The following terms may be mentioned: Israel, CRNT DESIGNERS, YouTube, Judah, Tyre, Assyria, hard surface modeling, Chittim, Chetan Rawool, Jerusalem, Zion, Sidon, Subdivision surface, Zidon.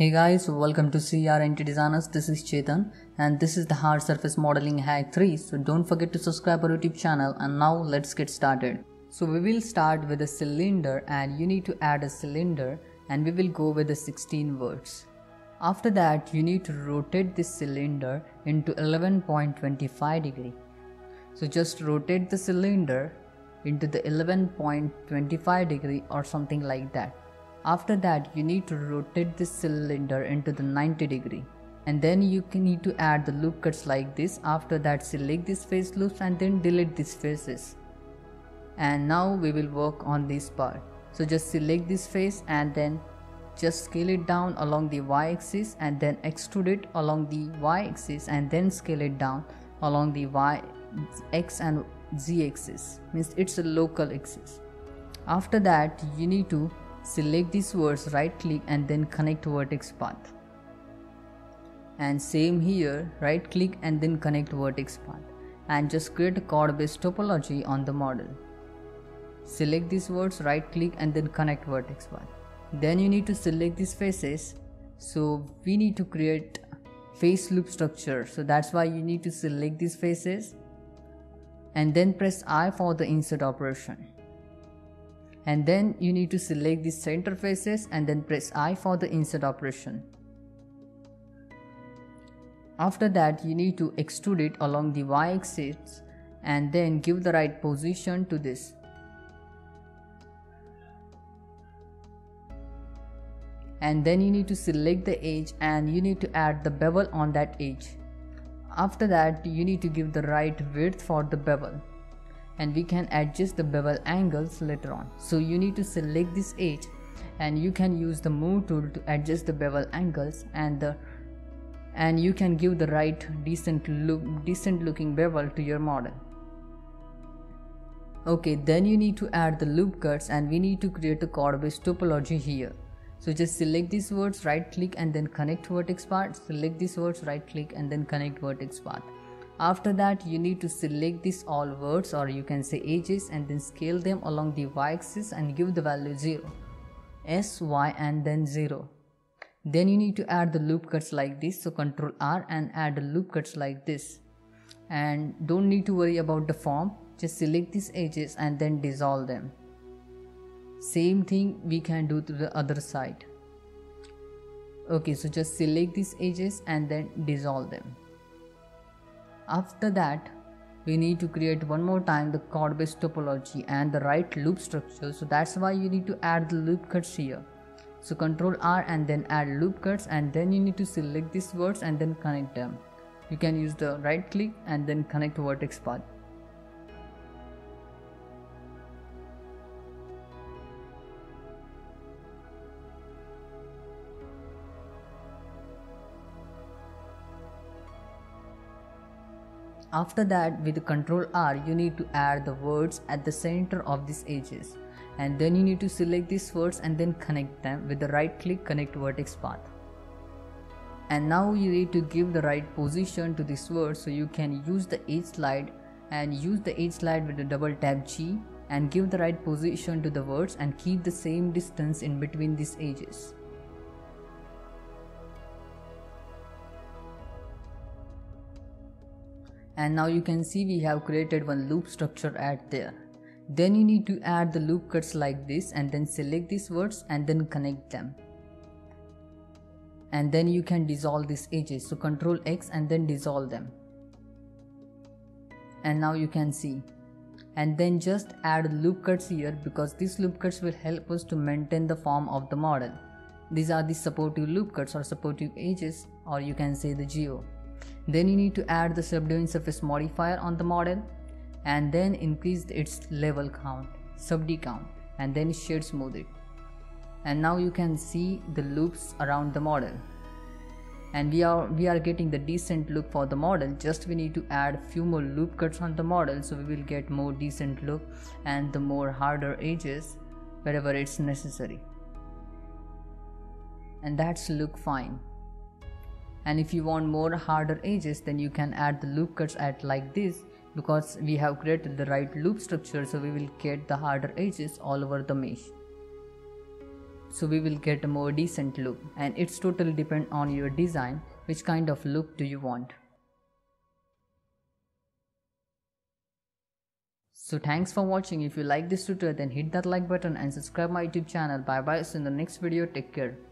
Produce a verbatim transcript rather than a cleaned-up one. Hey guys, welcome to C R N T Designers. This is Chetan and this is the hard surface modeling hack three. So don't forget to subscribe our YouTube channel, and now let's get started. So we will start with a cylinder, and you need to add a cylinder, and we will go with the sixteen words. After that, you need to rotate this cylinder into eleven point two five degree. So just rotate the cylinder into the eleven point two five degree or something like that. After that, you need to rotate this cylinder into the ninety degree, and then you can need to add the loop cuts like this. After that, select these face loops and then delete these faces. And now we will work on this part. So just select this face and then just scale it down along the y-axis, and then extrude it along the y-axis, and then scale it down along the y, x and z axis, means it's a local axis. After that, you need to select these words, right click, and then connect vertex path. And same here, right click and then connect vertex path. And just create a chord based topology on the model. Select these words, right click, and then connect vertex path. Then you need to select these faces. So we need to create face loop structure. So that's why you need to select these faces and then press I for the insert operation. And then you need to select the center faces and then press I for the insert operation. After that, you need to extrude it along the y-axis and then give the right position to this. And then you need to select the edge and you need to add the bevel on that edge. After that, you need to give the right width for the bevel. And we can adjust the bevel angles later on. So you need to select this edge and you can use the move tool to adjust the bevel angles, and the and you can give the right decent look decent looking bevel to your model. Okay, then you need to add the loop cuts, and we need to create a chord based topology here. So just select these words, right click, and then connect vertex path. Select these words, right click, and then connect vertex path. After that, you need to select these all words, or you can say edges, and then scale them along the y-axis and give the value zero, s, y, and then zero. Then you need to add the loop cuts like this. So Ctrl R and add the loop cuts like this. And don't need to worry about the form. Just select these edges and then dissolve them. Same thing we can do to the other side. Okay, so just select these edges and then dissolve them. After that, we need to create one more time the chord based topology and the right loop structure. So that's why you need to add the loop cuts here. So Ctrl R and then add loop cuts, and then you need to select these words and then connect them. You can use the right click and then connect vertex path. After that, with Ctrl R, you need to add the words at the center of these edges, and then you need to select these words and then connect them with the right click, connect vertex path. And now you need to give the right position to this word, so you can use the edge slide and use the edge slide with the double tap G and give the right position to the words and keep the same distance in between these edges. And now you can see we have created one loop structure at there. Then you need to add the loop cuts like this, and then select these words and then connect them. And then you can dissolve these edges. So Ctrl X and then dissolve them. And now you can see. And then just add loop cuts here, because these loop cuts will help us to maintain the form of the model. These are the supportive loop cuts or supportive edges, or you can say the geo. Then you need to add the subdivision surface modifier on the model and then increase its level count, subd count, and then shade smooth it. And now you can see the loops around the model, and we are we are getting the decent look for the model. Just we need to add few more loop cuts on the model, so we will get more decent look and the more harder edges wherever it's necessary. And that's look fine. And if you want more harder edges, then you can add the loop cuts at like this, because we have created the right loop structure, so we will get the harder edges all over the mesh. so we will get a more decent look, and it's totally depend on your design which kind of look do you want. So thanks for watching. If you like this tutorial, then hit that like button and subscribe my YouTube channel. Bye bye, see you in the next video. Take care.